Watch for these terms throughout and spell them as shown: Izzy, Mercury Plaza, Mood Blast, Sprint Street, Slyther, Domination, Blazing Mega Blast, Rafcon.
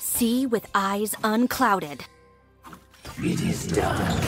See with eyes unclouded. It is done.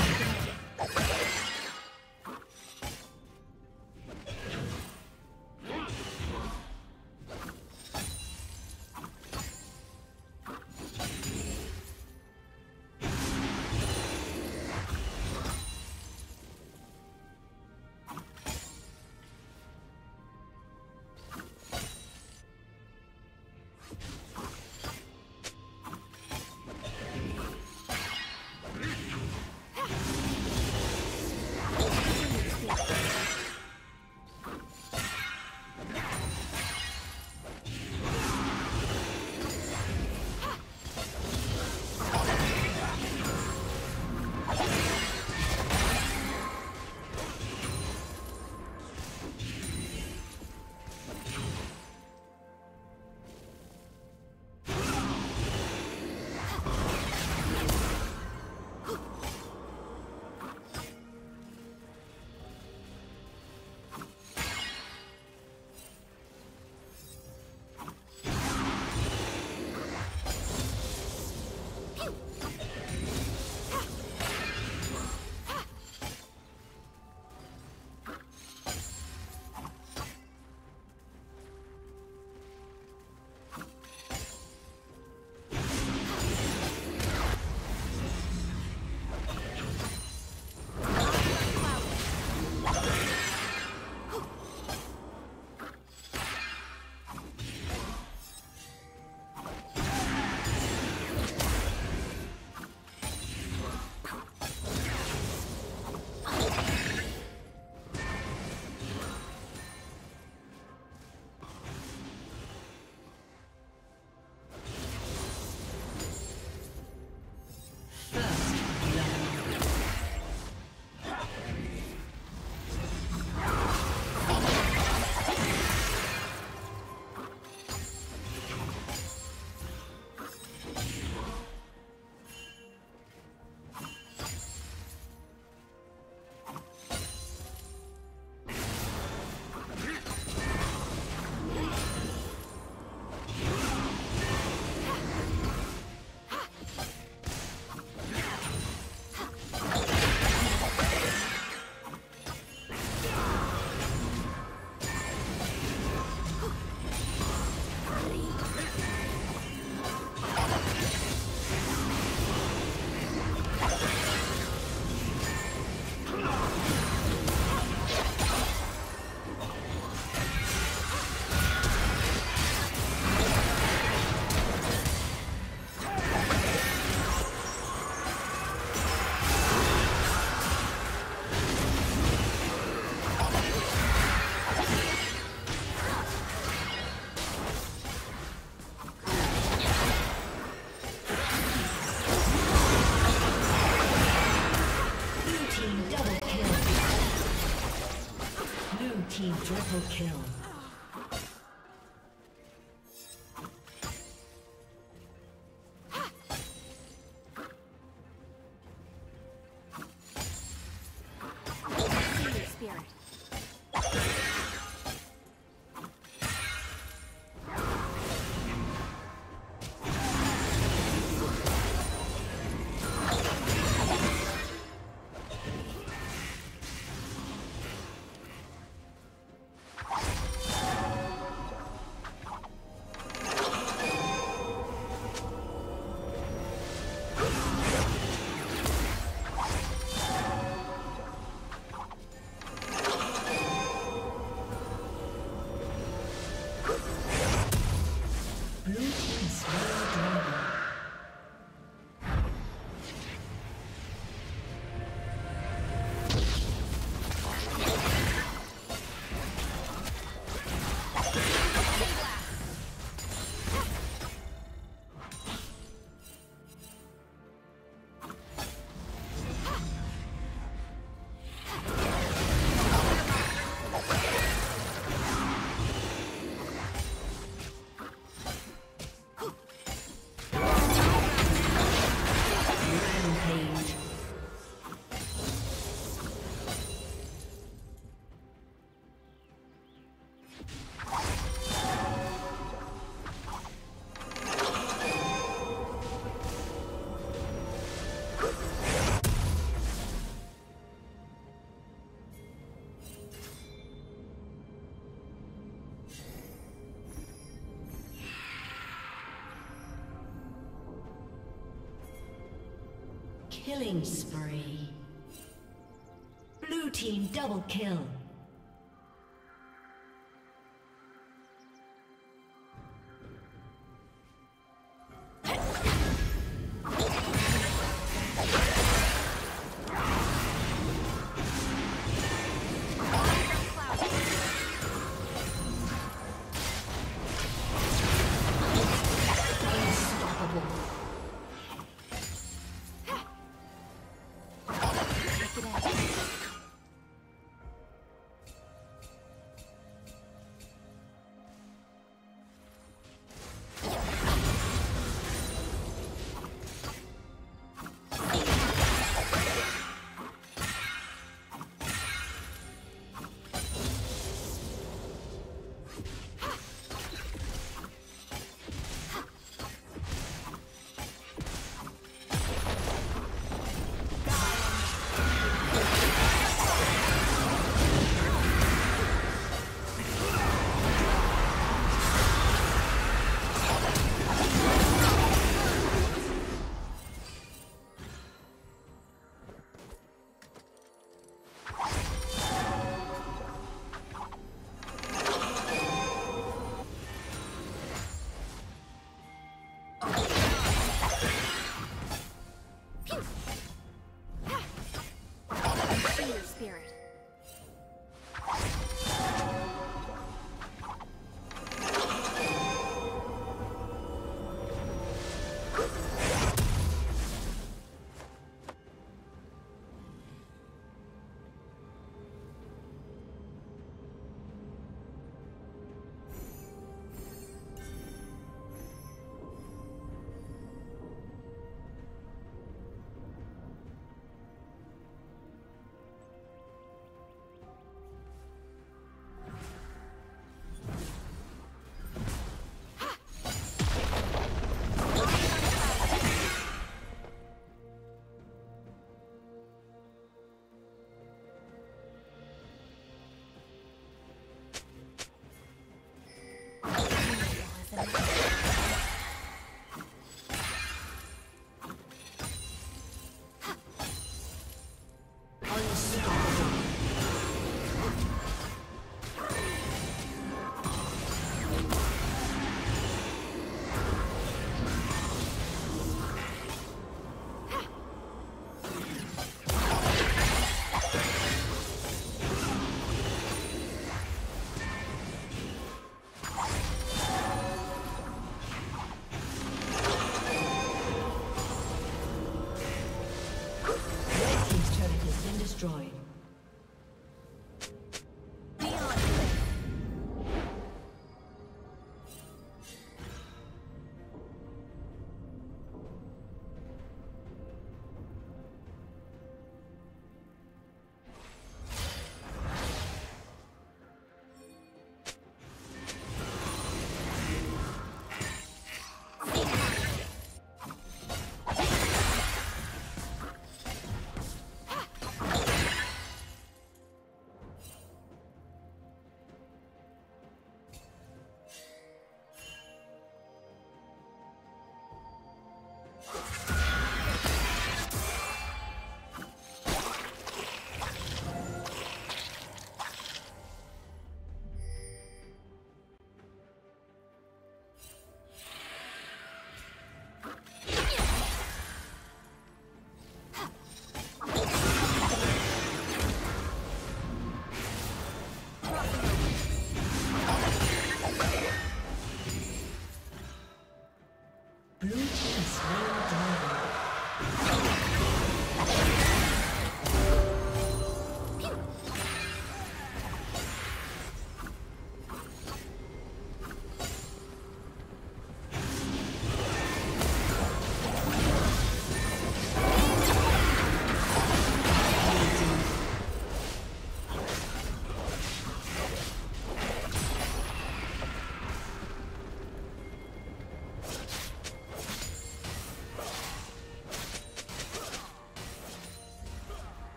Triple kill. Killing spree. Blue team double kill.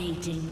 Dominating.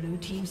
Blue team's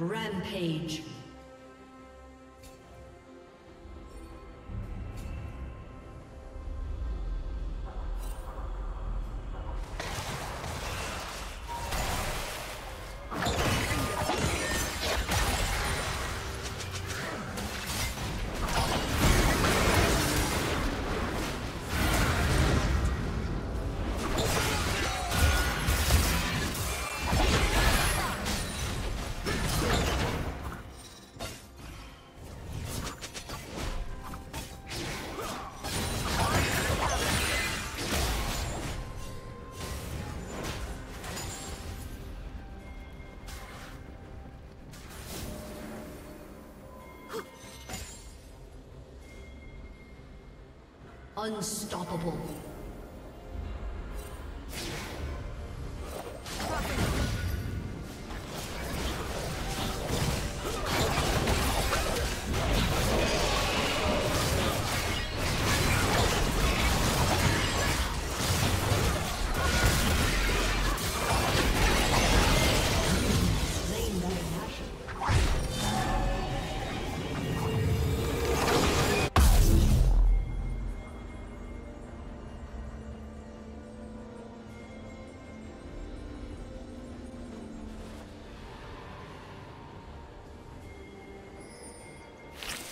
Rampage. Unstoppable.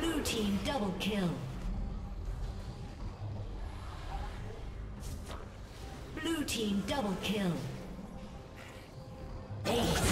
Blue team double kill. Team double kill. Ace.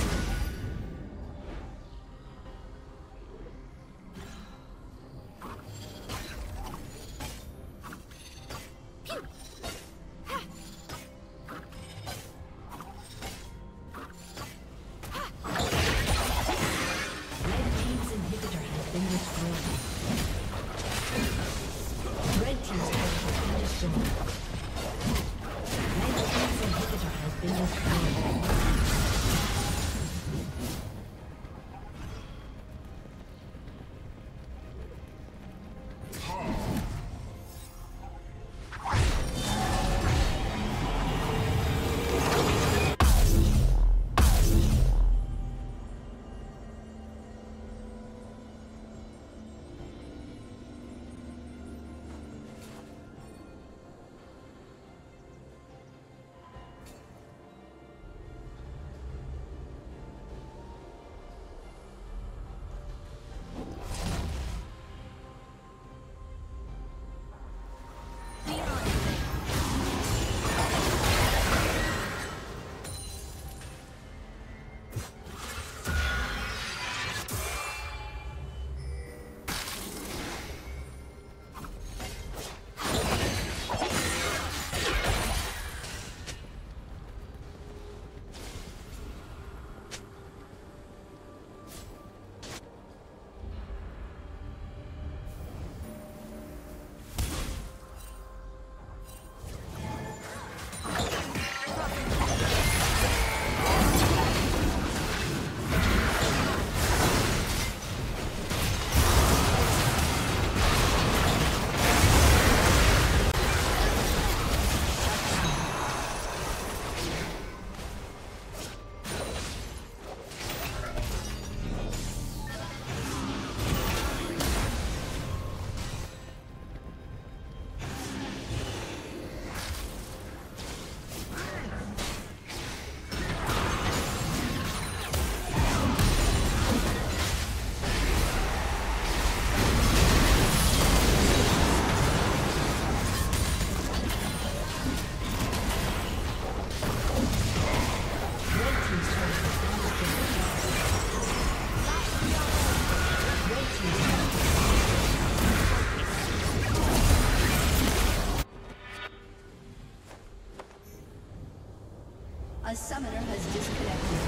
A summoner has disconnected.